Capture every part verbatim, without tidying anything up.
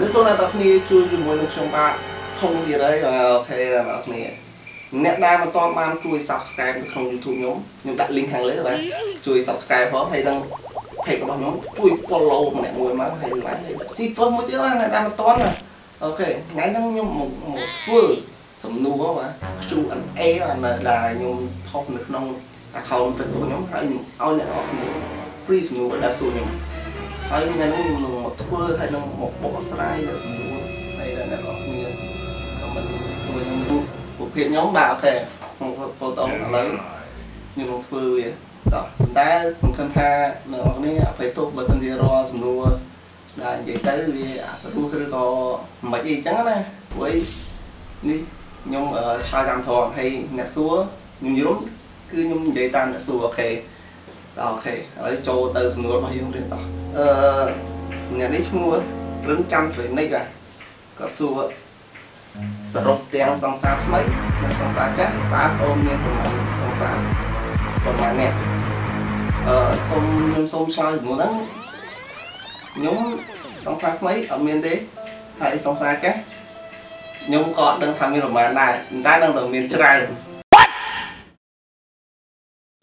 Nếu sau này tóc này chui cho mỗi nước trong ba không gì đấy là ok là tóc này nét đa mà to man chui subscribe cho kênh YouTube nhóm nhóm tặng link hàng lấy các bạn chui subscribe hết hay đăng hay các bạn nhóm chui follow mà lại ngồi má hay lái hay ship phơm một tiếng này đa mà to này ok ngay đăng nhóm một một vừa sầm nua quá mà chui anh e mà là nhóm top được nông account Facebook nhóm hay nhóm ao này nó free sầm nua đa số nhóm hay ngay nó nhóm một vừa hay nó một bộ slide là sầm nua hay là nó có nhiều comment rồi nhóm hiện nhóm bà thề một photo lớn nhưng một phương vậy đó chúng ta sùng thân tha nó này phải tốt và sinh ro sùng nua là vậy tới vì tôi cứ có mấy gì trắng này với đi nhóm ở sai tam thòn hay nè xúa nhưng nhiều lắm cứ nhóm vậy tan nè xúa ok đó ok lấy cho từ sùng nua mà yêu trên đó ờ nhà đấy mua rừng trăm rồi này cả có xúa sở rộng tiền sáng sáng mấy mình sáng sáng chắc ta ôm nên của mình sáng sáng còn mà nè ờ xong nhóm xong sao ngủ nắng nhóm sáng sáng mấy ở miền thế hãy sáng sáng chắc nhóm có đang tham gia mà này người ta đang ở miền trai what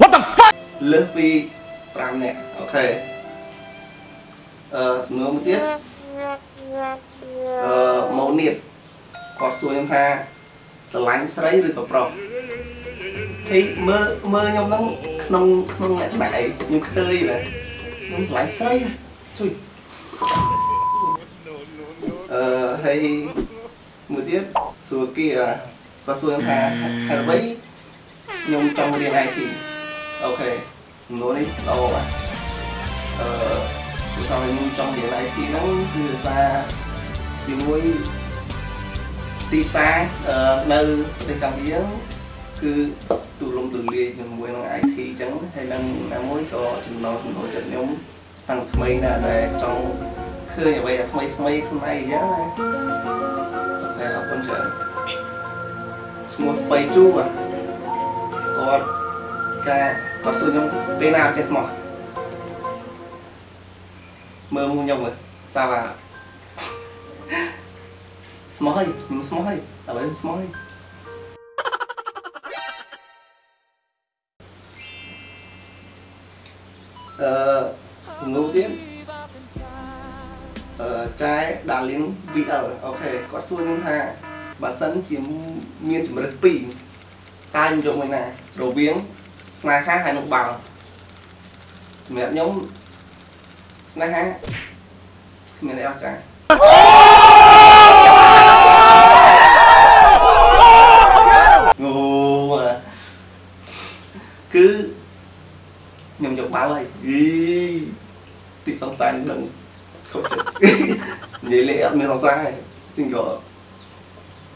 what the fuck lớp vi tram nè ok ờ xuống một tiết ờ màu niệm có xua nhóm tha sờ lánh sấy rồi cọp rồng thì mơ mơ nhóm nó nông nông lại đại nhóm tươi vậy nhóm lánh sấy chui ờ hay mười tiết xua kia có xua nhóm tha hay mấy nhóm trong điều này thì ok nói đi đâu à ờ sau này nhóm trong điều này thì nó cứ xa thì mỗi tiếp xa nơi để cầm biến cứ tụ lung tụ lia nhưng mỗi ngày thì chẳng hay là mỗi có chúng nó cũng tổ chức nhóm thằng mình là để trong khơi như vậy là thay thay không ai nhớ này là con trẻ một space chu mà còn cái có số nhóm bên nào chơi smart mơ mông nhau rồi sao à smile, you smile, hello smile. Ờ, đầu tiên, ờ, trái đà liên vị ở, ok, có xua nhưng tha, bà sẵn chỉ miên chỉ một đất pì, ta dùng dụng này nè, đồ biếng, snack khác hay nộp bằng, mẹ nhóm, snack khác, mẹ lại ở trái. Cứ nhầm nhầm ba lại ý tịt song sai đừng không chết nhảy lẽ mới song sai xin gọi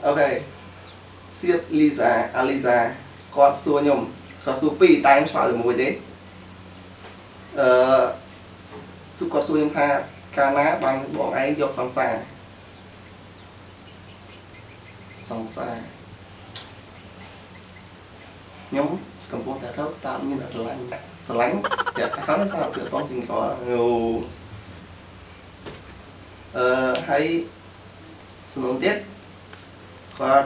ok siết Lisa Aliza con xua nhầm con xua pi tay em xóa rồi mùi thế ờ xua con xua nhầm tha cana bằng bọn anh vô song sai song sai nhóm cầm bút thẻ thớt tao như là sờ lánh sờ lánh thì khá là sao kiểu con xin có nhiều ờ hay số lượng tiết có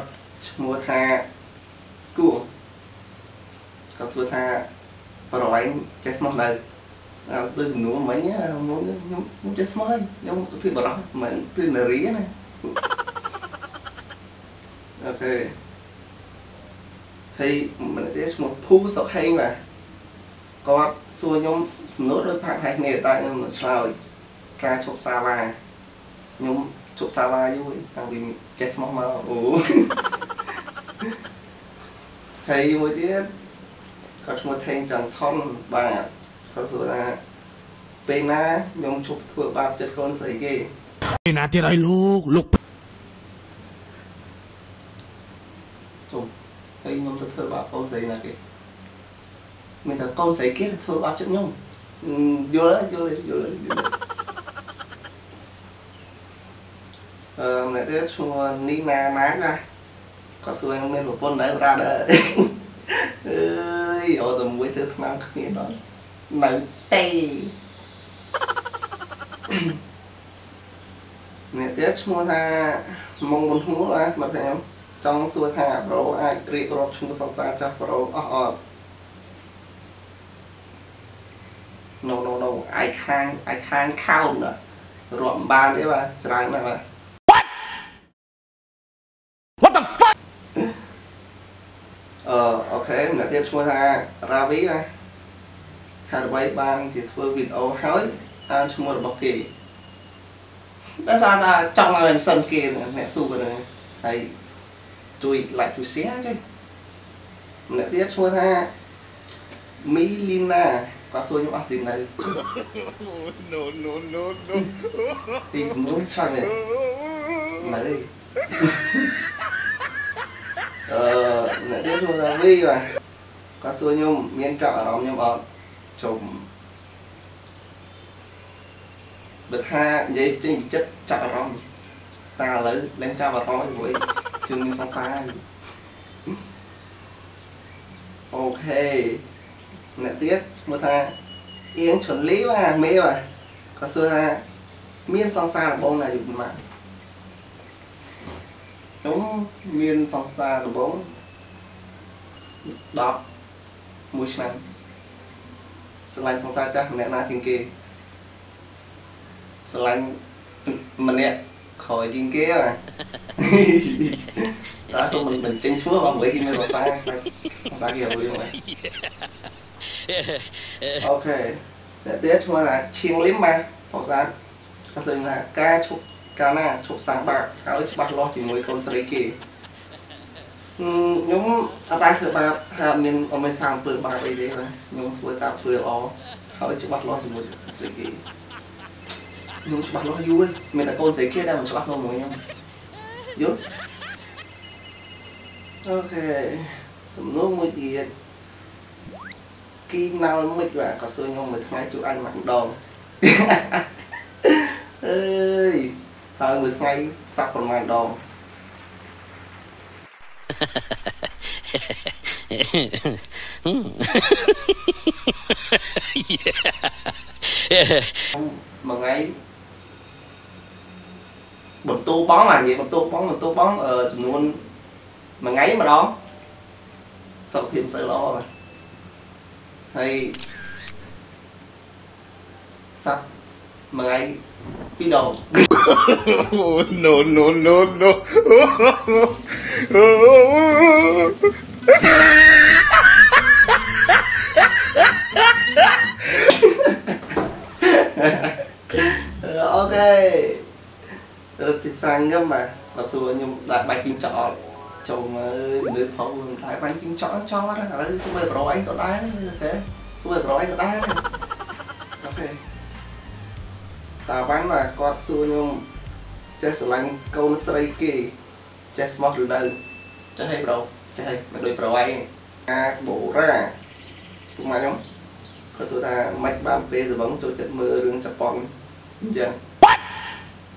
mua tha cua có xua tha và rồi anh chơi smart này à tôi dùng núm mấy nhá muốn muốn chơi smart giống số phi bờ đó mình tôi là rí này ok thì mình để một phú sọc hay mà có xua nhóm nốt đôi phạt hay nghề tại nhưng mà sao ca chụp xa ba nhóm chụp xa ba vui thằng vì chết móc mau ủ thì mỗi tiết có một thanh chẳng thông và có xua là bên á nhóm chụp thừa bạp chất con xảy ghê bên á tiết ấy lúc lúc hay nhóm tôi thưa bảo con gì là kì mình thằng con giấy kia thưa bảo chất nhung vô đấy vô đấy vô đấy ờ mẹ tết xua Nina má ra có xua em lên một con đấy ra đấy ơi ở tầm buổi thứ năm kia đó nắng tê Nè tiếc mua tha mong muốn hú á mà phải em trong xua tha bro ai tri bro chung sang sang chắc bro ờ no no no ai khang ai khang khao nữa rộm ba đấy bà tráng này bà what what the fuck ờ ok nè tiếc mua tha ra ví á hai bảy bang chỉ thua video hỏi ăn chung một bọc kỳ đã ra ta trong là sân kia mẹ su rồi này chui lại chui xé chứ mẹ tiếc chua tha mỹ lina có xôi những bác sĩ này thì muốn cho này này ờ mẹ tiếc chua tha vi mà có xôi nhung miên trọ nó nhung bọn chồng bật ha dây trên chất chặt rong ta lấy lên trao vào rong với chương sang sai ok nè tiếc mua tha yên chuẩn lý mà mê mà còn xưa ha miên sang xa là bông là dùng mà đúng miên sang xa là bông đọc mùi sẵn sẵn lành sang xa chắc nè na trên kia lành mình nè khỏi trên kia mà ta xong mình mình chân chúa bằng với kia mới vào sáng sáng kia vui mà ok để tiếp chúng là chiên lím mà vào sáng các bạn là ca chụp cá na chụp sáng bạc áo chụp bạc lo thì mới con sợi kì nhóm ở tay thợ bạc hà miền ở miền sang vừa bạc vậy đấy mà nhóm thua ta vừa ó áo chụp bạc lo thì mới con sợi kì nhưng cho bác nó vui mình là con giấy kia đang cho bác nó mùi em dốt ok sầm nốt mùi tiền khi nào mới và có xưa nhau mới thay chú ăn mặn đòn ơi thôi mới thay sắp còn mặn đòn mà ngay bột tô bón là gì bột tô bón bột tô bón ở uh, luôn mà ngáy mà đó sau phim sợ lo mà thì sắp mà ngay đi đầu no no no no ok rất thì sang cơ mà mặc dù nhưng đại bài kim chọn chồng người phẫu đại bài kim chọn cho bác ra là số bảy pro anh có đá thế số bảy pro anh có đá ok ta bán là có xu nhưng chess lanh câu sợi kì chess mót được đâu chơi hay pro chơi hay mà đôi pro anh à bộ ra cũng mà giống có số ta mạch ba p rồi bóng cho trận mưa đường chập bóng chẳng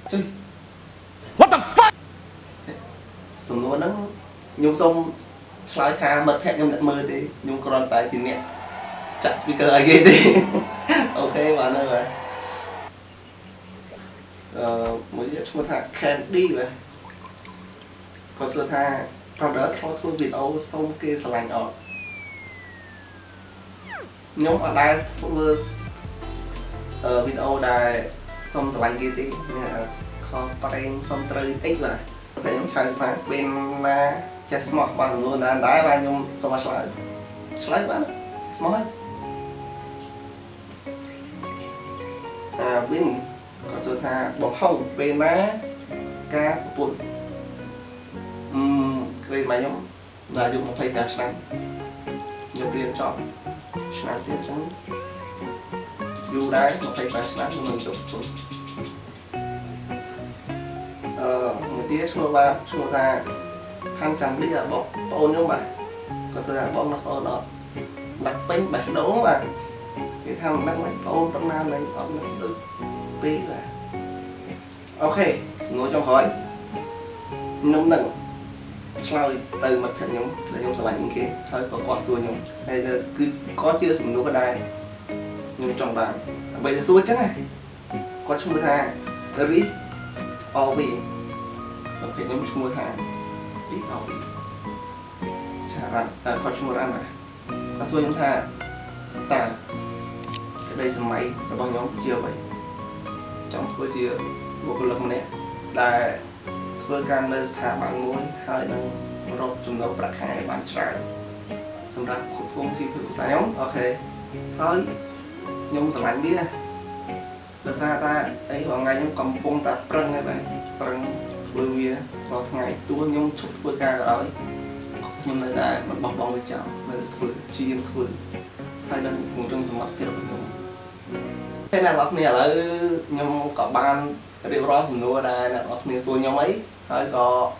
chơi what the fuck sầm nô nó nhung xong slide tha mật thẹn nhung đặt mơ thì nhung còn tại chỉ nè chặt speaker ai ghê đi ok bạn ơi bạn ờ mới giờ chúng ta candy vậy còn xưa tha còn đỡ thôi thôi việt âu xong kia sờ lành ở nhung ở đây ở việt âu đài xong sờ lành kia tí còn bạn xong trời tích mà phải nhung chơi phải bên là chơi smart bạn luôn là đá bạn nhung xong mà slide slide bạn smart à bên còn chúng ta bỏ hậu bên là cá bột um cái mà nhung là dùng một phẩy tám sáng nhung riêng chọn sáng tiếp chúng dù đấy một phẩy tám sáng nhưng mình chụp ờ một tí xua ba xua ra khăn trắng đi là bọc ôn nhưng mà có sự là bọc nó ôn đó bạch pin bạch đố mà cái thằng đang bạch ôn tâm nam này bọc nó tự tí là ok nói cho hỏi nhóm nặng sau từ mặt thằng nhóm là nhóm sẽ lại những kia hơi có quạt xua nhóm hay là cứ có chưa sừng núi vào đây nhóm trong bàn bây giờ xua chắc này có chung với thằng bao bì nó phải nắm chua thang đi tàu đi chả răng à có chua răng à có xôi chúng ta ta cái đây sầm máy nó bao nhóm chia vậy trong thôi chia bộ lực này là thôi can đơn thả bạn muốn hơi năng rộng chúng đầu bạc hai bạn trả xong ra khúc khung chi phí của xã nhóm ok thôi nhóm sẽ lạnh biết là xa ta ấy vào ngày nhóm cầm bông ta prăng này bạn prăng đôi vía vào ngày tua nhóm chụp thôi ca rồi nhưng mà lại mà bọc bọc với cháu mà thôi chi em thôi hai đằng cùng trong sầm mặt kia với nhau thế là lọc này là nhóm có ban điều đó sầm nua đây là lọc này xuống nhóm ấy thôi có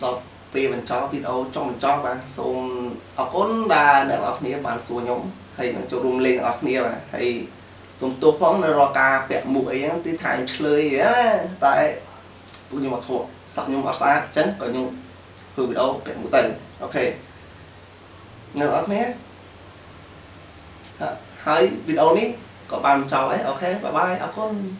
đọc về mình cho video trong mình cho bạn xong ở con đà để lọc này bạn xuống nhóm hay bạn cho rung lên lọc này mà hay xong tôi phóng là lo ca vẽ mũi ấy thì thành chơi đấy tại nhưng mà khổ sập nhưng mà xa chấn còn nhưng hư bị đâu vẽ mũi tần ok nên lọc này hãy video này có bạn chào ấy ok bye bye ở con